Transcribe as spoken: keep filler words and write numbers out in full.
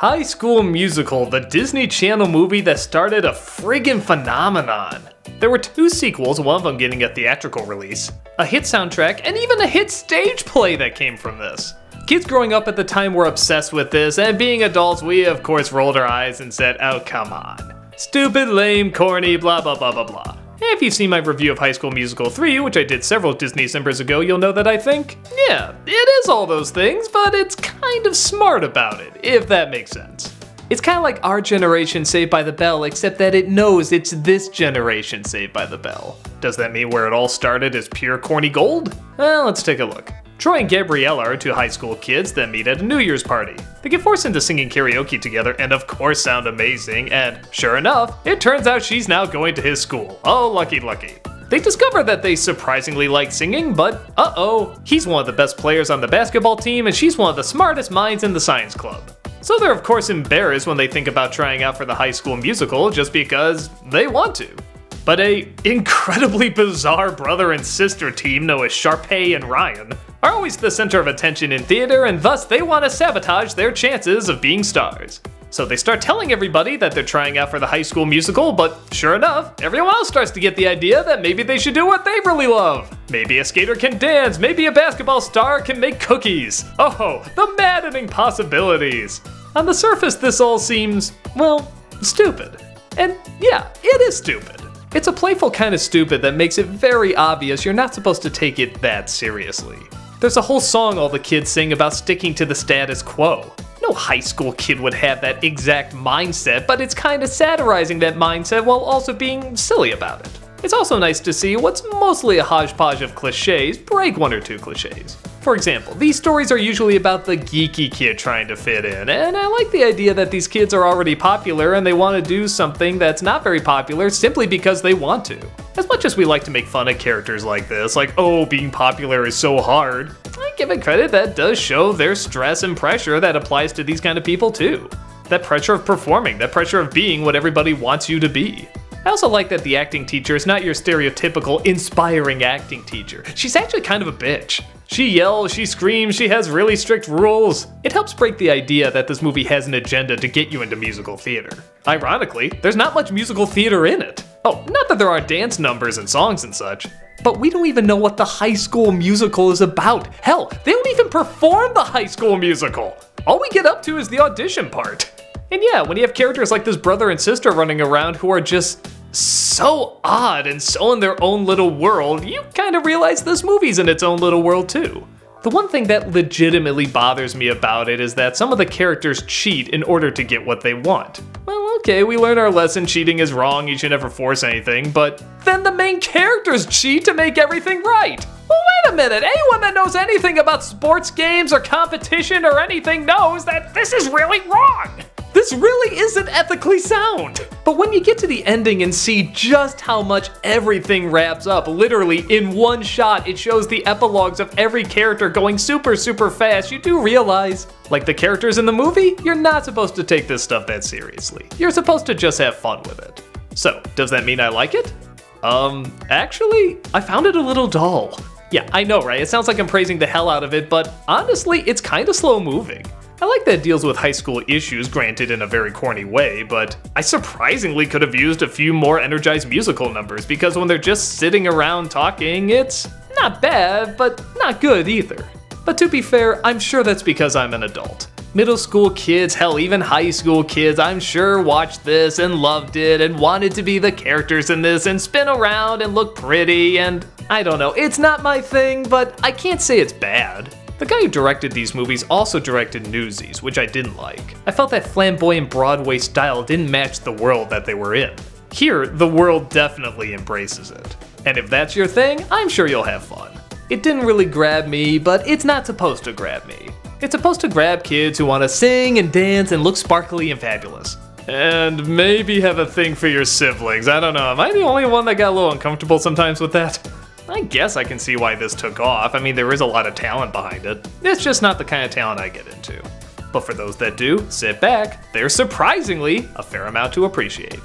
High School Musical, the Disney Channel movie that started a friggin' phenomenon. There were two sequels, one of them getting a theatrical release, a hit soundtrack, and even a hit stage play that came from this. Kids growing up at the time were obsessed with this, and being adults, we of course rolled our eyes and said, oh come on. Stupid, lame, corny, blah blah blah blah blah. If you've seen my review of High School Musical three, which I did several Disneycembers ago, you'll know that I think, yeah, it is all those things, but it's kind of smart about it, if that makes sense. It's kind of like our generation Saved by the Bell, except that it knows it's this generation Saved by the Bell. Does that mean where it all started is pure corny gold? Well, let's take a look. Troy and Gabriella are two high school kids that meet at a New Year's party. They get forced into singing karaoke together and of course sound amazing, and sure enough, it turns out she's now going to his school. Oh, lucky lucky. They discover that they surprisingly like singing, but uh-oh, he's one of the best players on the basketball team and she's one of the smartest minds in the science club. So they're of course embarrassed when they think about trying out for the High School Musical just because they want to. But a incredibly bizarre brother and sister team known as Sharpay and Ryan are always the center of attention in theater, and thus they want to sabotage their chances of being stars. So they start telling everybody that they're trying out for the High School Musical, but sure enough, everyone else starts to get the idea that maybe they should do what they really love. Maybe a skater can dance, maybe a basketball star can make cookies. Oh, the maddening possibilities. On the surface, this all seems, well, stupid. And yeah, it is stupid. It's a playful kind of stupid that makes it very obvious you're not supposed to take it that seriously. There's a whole song all the kids sing about sticking to the status quo. No high school kid would have that exact mindset, but it's kind of satirizing that mindset while also being silly about it. It's also nice to see what's mostly a hodgepodge of cliches break one or two cliches. For example, these stories are usually about the geeky kid trying to fit in, and I like the idea that these kids are already popular and they want to do something that's not very popular simply because they want to. As much as we like to make fun of characters like this, like, oh, being popular is so hard, I give it credit that does show their stress and pressure that applies to these kind of people too. That pressure of performing, that pressure of being what everybody wants you to be. I also like that the acting teacher is not your stereotypical inspiring acting teacher. She's actually kind of a bitch. She yells, she screams, she has really strict rules. It helps break the idea that this movie has an agenda to get you into musical theater. Ironically, there's not much musical theater in it. Oh, not that there aren't dance numbers and songs and such, but we don't even know what the High School Musical is about. Hell, they don't even perform the High School Musical. All we get up to is the audition part. And yeah, when you have characters like this brother and sister running around who are just so odd and so in their own little world, you kind of realize this movie's in its own little world too. The one thing that legitimately bothers me about it is that some of the characters cheat in order to get what they want. Well, okay, we learn our lesson, cheating is wrong, you should never force anything, but then the main characters cheat to make everything right. Well, wait a minute, anyone that knows anything about sports games or competition or anything knows that this is really wrong. This really isn't ethically sound. But when you get to the ending and see just how much everything wraps up, literally in one shot, it shows the epilogues of every character going super, super fast, you do realize, like the characters in the movie, you're not supposed to take this stuff that seriously. You're supposed to just have fun with it. So, does that mean I like it? Um, actually, I found it a little dull. Yeah, I know, right? It sounds like I'm praising the hell out of it, but honestly, it's kind of slow moving. I like that it deals with high school issues, granted in a very corny way, but I surprisingly could have used a few more energized musical numbers because when they're just sitting around talking, it's not bad, but not good either. But to be fair, I'm sure that's because I'm an adult. Middle school kids, hell, even high school kids, I'm sure watched this and loved it and wanted to be the characters in this and spin around and look pretty and I don't know, it's not my thing, but I can't say it's bad. The guy who directed these movies also directed Newsies, which I didn't like. I felt that flamboyant Broadway style didn't match the world that they were in. Here, the world definitely embraces it. And if that's your thing, I'm sure you'll have fun. It didn't really grab me, but it's not supposed to grab me. It's supposed to grab kids who want to sing and dance and look sparkly and fabulous. And maybe have a thing for your siblings. I don't know, am I the only one that got a little uncomfortable sometimes with that? I guess I can see why this took off. I mean, there is a lot of talent behind it. It's just not the kind of talent I get into. But for those that do, sit back. There's surprisingly a fair amount to appreciate.